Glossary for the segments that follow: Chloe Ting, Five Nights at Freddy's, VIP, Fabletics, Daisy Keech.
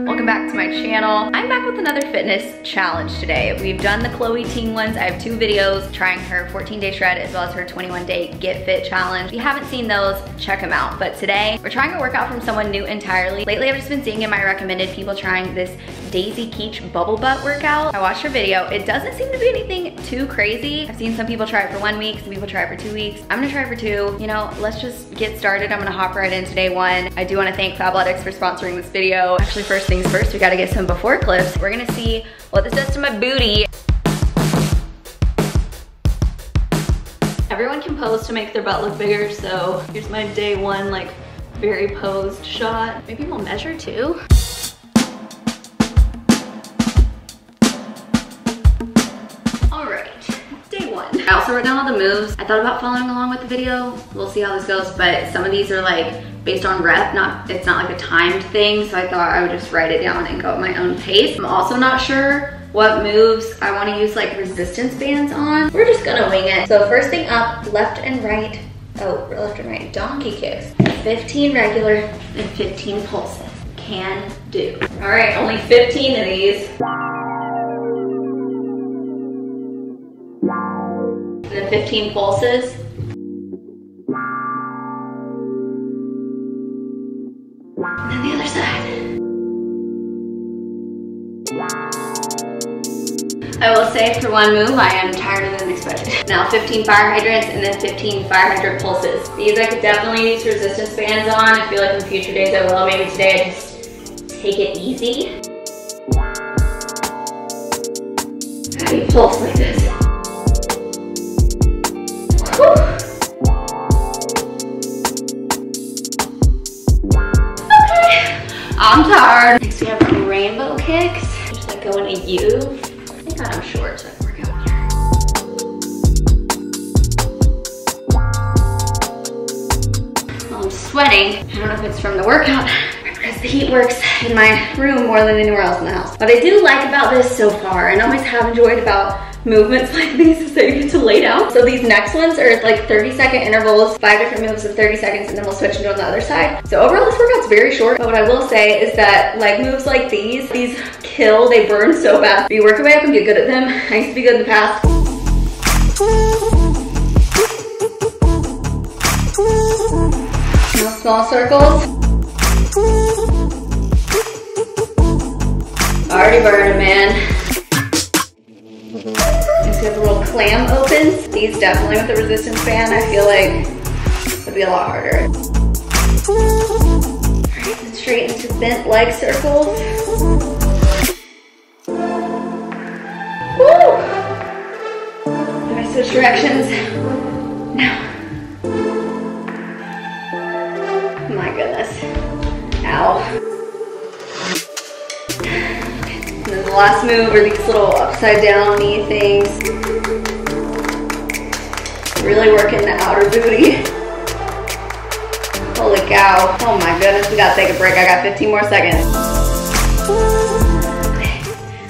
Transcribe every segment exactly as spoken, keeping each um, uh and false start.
Welcome back to my channel. I'm back with another fitness challenge today. We've done the Chloe Ting ones. I have two videos trying her fourteen day shred as well as her twenty-one day get fit challenge. If you haven't seen those, check them out. But today we're trying a workout from someone new entirely. Lately I've just been seeing in my recommended people trying this Daisy Keech bubble butt workout. I watched her video. It doesn't seem to be anything too crazy. I've seen some people try it for one week, some people try it for two weeks. I'm gonna try it for two. You know, let's just get started. I'm gonna hop right into day one. I do wanna thank Fabletics for sponsoring this video. Actually, first things first, we gotta get some before clips. We're gonna see what this does to my booty. Everyone can pose to make their butt look bigger, so here's my day one, like, very posed shot. Maybe we'll measure too. I also wrote down all the moves. I thought about following along with the video. We'll see how this goes, but some of these are like based on rep, not it's not like a timed thing, so I thought I would just write it down and go at my own pace. I'm also not sure what moves I wanna use like resistance bands on. We're just gonna wing it. So first thing up, left and right, oh, left and right, donkey kicks. fifteen regular and fifteen pulses. Can do. All right, only fifteen of these. And then fifteen pulses. And then the other side. I will say for one move, I am tired than expected. Now fifteen fire hydrants and then fifteen fire hydrant pulses. These I could definitely use resistance bands on. I feel like in future days I will. Maybe today I just take it easy. How do you pulse like this? I'm tired. Next we have rainbow kicks. Just like going to you. I think I'm short, so I can work out here. Well, I'm sweating. I don't know if it's from the workout because the heat works in my room more than anywhere else in the house. What I do like about this so far, and always have enjoyed about movements like these, is that you get to lay down. So these next ones are like thirty second intervals, five different moves of thirty seconds, and then we'll switch into on the other side. So overall this workout's very short, but what I will say is that like moves like these, these kill, they burn so fast. If you work your way up and get good at them, I used to be good in the past. Small circles. Already burning, man. We have the little clam opens. These definitely with the resistance band, I feel like would be a lot harder. Alright, straight into bent leg circles. Woo! Did I switch directions? No. My goodness. Ow. And then the last move are these little upside down knee things. Really working the outer booty. Holy cow. Oh my goodness, we gotta take a break. I got fifteen more seconds.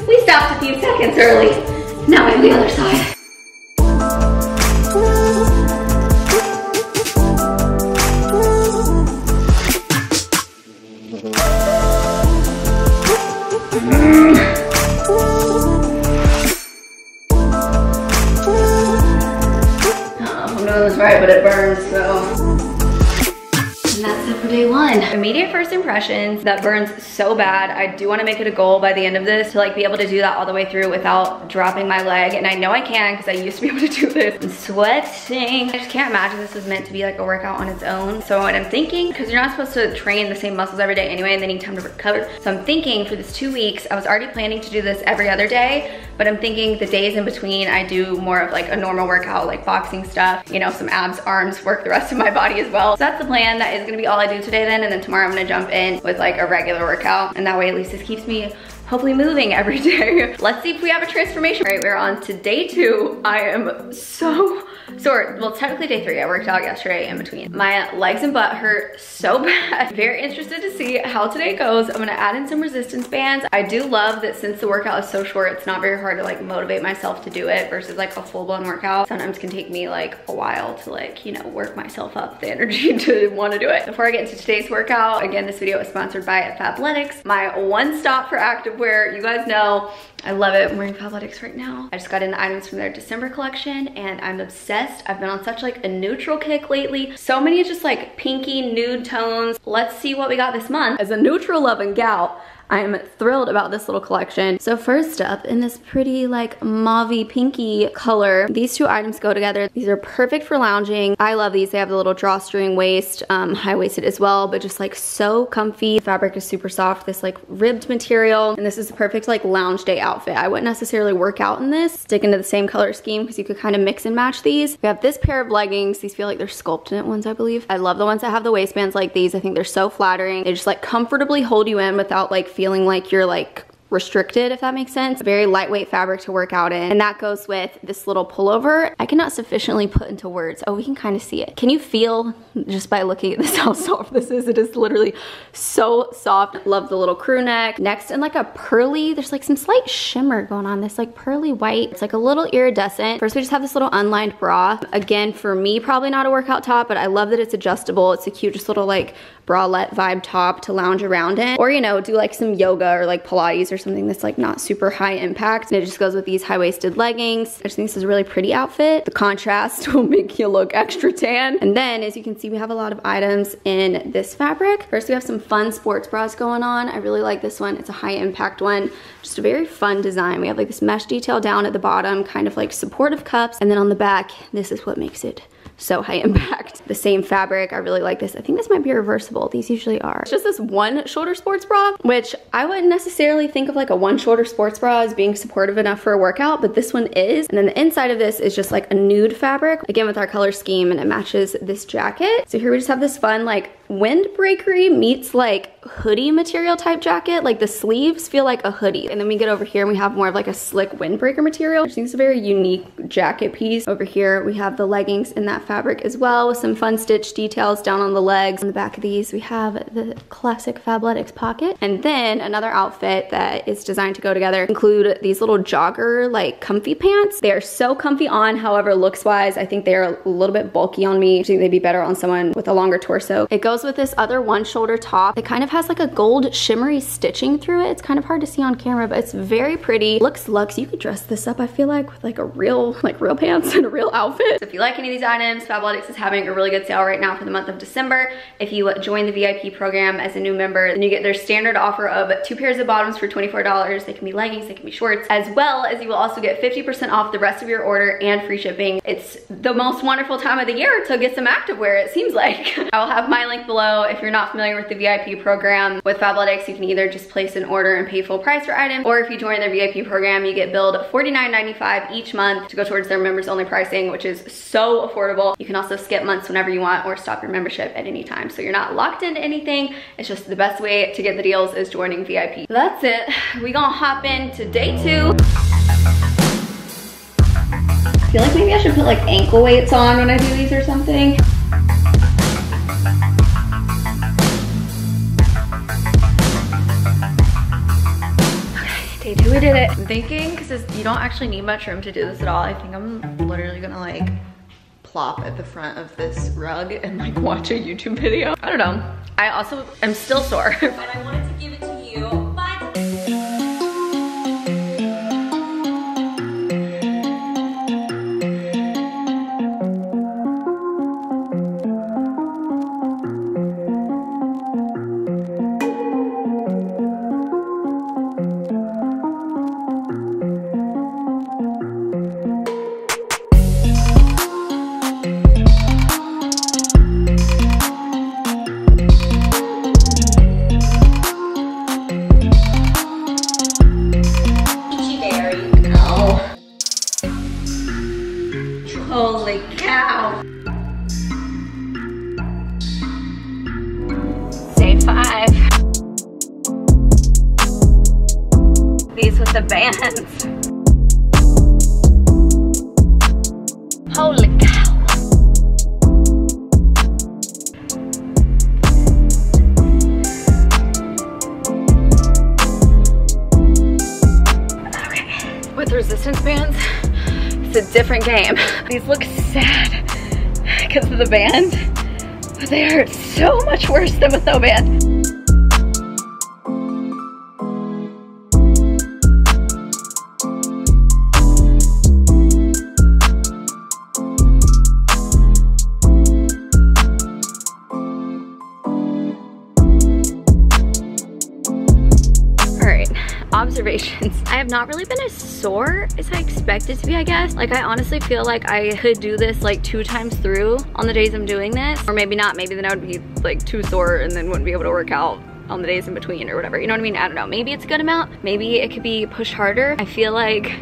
We stopped a few seconds early. Now we're on the other side. Right, but it burns, so. And that's it for day one. Immediate first impressions, that burns so bad. I do wanna make it a goal by the end of this to like be able to do that all the way through without dropping my leg. And I know I can, because I used to be able to do this. I'm sweating. I just can't imagine this was meant to be like a workout on its own. So what I'm thinking, because you're not supposed to train the same muscles every day anyway, and they need time to recover. So I'm thinking for this two weeks, I was already planning to do this every other day, but I'm thinking the days in between, I do more of like a normal workout, like boxing stuff, you know, some abs, arms, work the rest of my body as well. So that's the plan. That is gonna be all I do today then, and then tomorrow I'm gonna jump in with like a regular workout, and that way at least this keeps me hopefully moving every day. Let's see if we have a transformation. All right, we're on to day two. I am so So, or, well, technically day three. I worked out yesterday in between. My legs and butt hurt so bad. Very interested to see how today goes. I'm gonna add in some resistance bands. I do love that since the workout is so short, it's not very hard to like motivate myself to do it versus like a full-blown workout. Sometimes can take me like a while to like, you know, work myself up the energy to wanna do it. Before I get into today's workout, again, this video is sponsored by Fabletics, my one stop for activewear. You guys know, I love it. I'm wearing Fabletics right now. I just got in the items from their December collection and I'm obsessed. I've been on such like a neutral kick lately. So many just like pinky nude tones. Let's see what we got this month. As a neutral loving gal, I am thrilled about this little collection. So first up, in this pretty like mauve-y pinky color, these two items go together. These are perfect for lounging. I love these. They have the little drawstring waist, um, high-waisted as well, but just like so comfy. The fabric is super soft, this like ribbed material, and this is the perfect like lounge day outfit. I wouldn't necessarily work out in this. Stick into the same color scheme because you could kind of mix and match these. We have this pair of leggings. These feel like they're sculpted knit ones, I believe. I love the ones that have the waistbands like these. I think they're so flattering. They just like comfortably hold you in without like feeling feeling like you're like restricted, if that makes sense. Very lightweight fabric to work out in. And that goes with this little pullover. I cannot sufficiently put into words. Oh, we can kind of see it. Can you feel just by looking at this how soft this is? It is literally so soft. Love the little crew neck. Next, in like a pearly, there's like some slight shimmer going on. This like pearly white. It's like a little iridescent. First, we just have this little unlined bra. Again, for me, probably not a workout top, but I love that it's adjustable. It's a cute just little like bralette vibe top to lounge around in, or you know, do like some yoga or like Pilates or something that's like not super high impact. And it just goes with these high-waisted leggings. I just think this is a really pretty outfit. The contrast will make you look extra tan. And then as you can see, we have a lot of items in this fabric. First, we have some fun sports bras going on. I really like this one. It's a high impact one, just a very fun design. We have like this mesh detail down at the bottom, kind of like supportive cups, and then on the back, this is what makes it so high impact. The same fabric, I really like this. I think this might be reversible. These usually are. It's just this one shoulder sports bra, which I wouldn't necessarily think of like a one shoulder sports bra as being supportive enough for a workout, but this one is. And then the inside of this is just like a nude fabric, again with our color scheme, and it matches this jacket. So here we just have this fun like windbreakery meets like hoodie material type jacket. Like the sleeves feel like a hoodie. And then we get over here and we have more of like a slick windbreaker material. I think it's a very unique jacket piece. Over here we have the leggings in that fabric as well, with some fun stitch details down on the legs. On the back of these we have the classic Fabletics pocket. And then another outfit that is designed to go together include these little jogger like comfy pants. They are so comfy on, however looks wise I think they're a little bit bulky on me. I think they'd be better on someone with a longer torso. It goes with this other one shoulder top. It kind of has like a gold shimmery stitching through it. It's kind of hard to see on camera, but it's very pretty. Looks luxe. You could dress this up, I feel like, with like a real, like real pants and a real outfit. So if you like any of these items, Fabletics is having a really good sale right now for the month of December. If you join the V I P program as a new member, then you get their standard offer of two pairs of bottoms for twenty-four dollars. They can be leggings, they can be shorts, as well as you will also get fifty percent off the rest of your order and free shipping. It's the most wonderful time of the year to get some activewear, it seems like. I will have my link below. If you're not familiar with the V I P program with Fabletics, you can either just place an order and pay full price for items, or if you join their V I P program, you get billed forty-nine ninety-five each month to go towards their members only pricing, which is so affordable. You can also skip months whenever you want or stop your membership at any time. So you're not locked into anything. It's just the best way to get the deals is joining V I P. That's it. We gonna hop into day two. I feel like maybe I should put like ankle weights on when I do these or something. We did it. I'm thinking, because you don't actually need much room to do this at all, I think I'm literally gonna like plop at the front of this rug and like watch a YouTube video. I don't know. I also am still sore. But I wanted to give it to you. The bands. Holy cow. those resistance bands, it's a different game. These look sad because of the band, but they hurt so much worse than with no band. Observations. I have not really been as sore as I expected to be, I guess. Like, I honestly feel like I could do this like two times through on the days I'm doing this, or maybe not. Maybe then I would be like too sore and then wouldn't be able to work out on the days in between or whatever. You know what I mean? I don't know. Maybe it's a good amount. Maybe it could be pushed harder. I feel like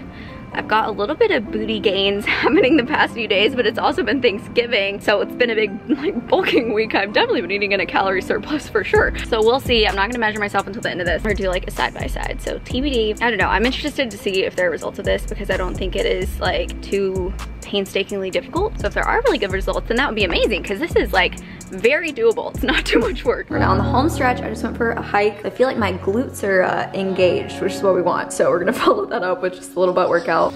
I've got a little bit of booty gains happening the past few days, but it's also been Thanksgiving, so it's been a big like bulking week. I've definitely been eating in a calorie surplus for sure. So we'll see. I'm not gonna measure myself until the end of this or do like a side by side. So T B D, I don't know. I'm interested to see if there are results of this because I don't think it is like too painstakingly difficult. So if there are really good results, then that would be amazing because this is like very doable. It's not too much work. We're now on the home stretch. I just went for a hike. I feel like my glutes are uh, engaged, which is what we want. So we're gonna follow that up with just a little butt workout. It's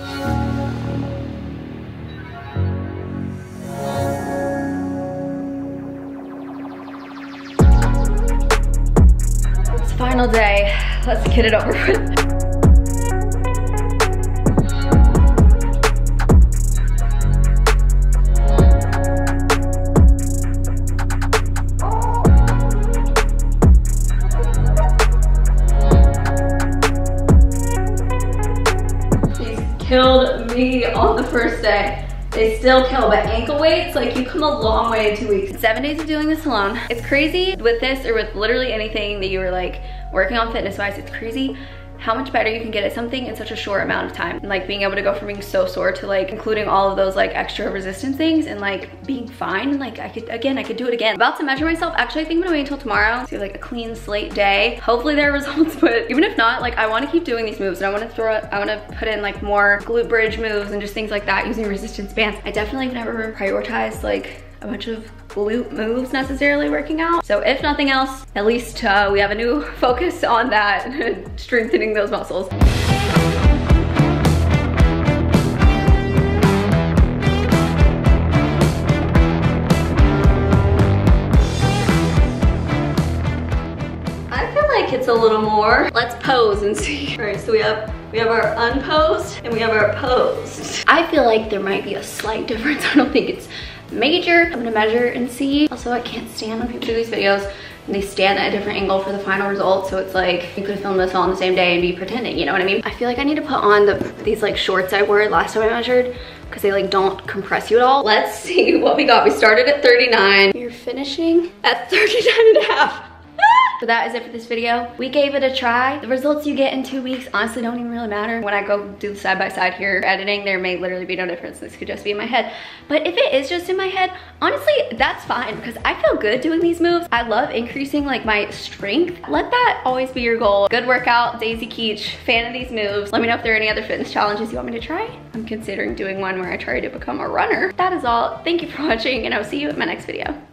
final day. Let's get it over with. Killed me on the first day. They still kill, but ankle weights, like you come a long way in two weeks. Seven days of doing this alone. It's crazy with this or with literally anything that you were like working on fitness-wise, it's crazy how much better you can get at something in such a short amount of time. And like being able to go from being so sore to like including all of those like extra resistance things and like being fine. And like I could, again, I could do it again. About to measure myself. Actually, I think I'm gonna wait until tomorrow. So like a clean slate day. Hopefully there are results, but even if not, like I wanna keep doing these moves and I wanna throw it, I wanna put in like more glute bridge moves and just things like that using resistance bands. I definitely have never been prioritized like a bunch of glute moves necessarily working out. So if nothing else, at least uh, we have a new focus on that, strengthening those muscles. I feel like it's a little more. Let's pose and see. All right, so we have We have our unposed and we have our posed. I feel like there might be a slight difference. I don't think it's major. I'm gonna measure and see. Also, I can't stand when people do these videos and they stand at a different angle for the final result. So it's like, you could film this all on the same day and be pretending, you know what I mean? I feel like I need to put on the, these like shorts I wore last time I measured because they like don't compress you at all. Let's see what we got. We started at thirty-nine. You're finishing at thirty-nine and a half. So that is it for this video. We gave it a try. The results you get in two weeks honestly don't even really matter. When I go do the side by side here editing, there may literally be no difference. This could just be in my head. But if it is just in my head, honestly, that's fine because I feel good doing these moves. I love increasing like my strength. Let that always be your goal. Good workout, Daisy Keech, fan of these moves. Let me know if there are any other fitness challenges you want me to try. I'm considering doing one where I try to become a runner. That is all. Thank you for watching and I'll see you in my next video.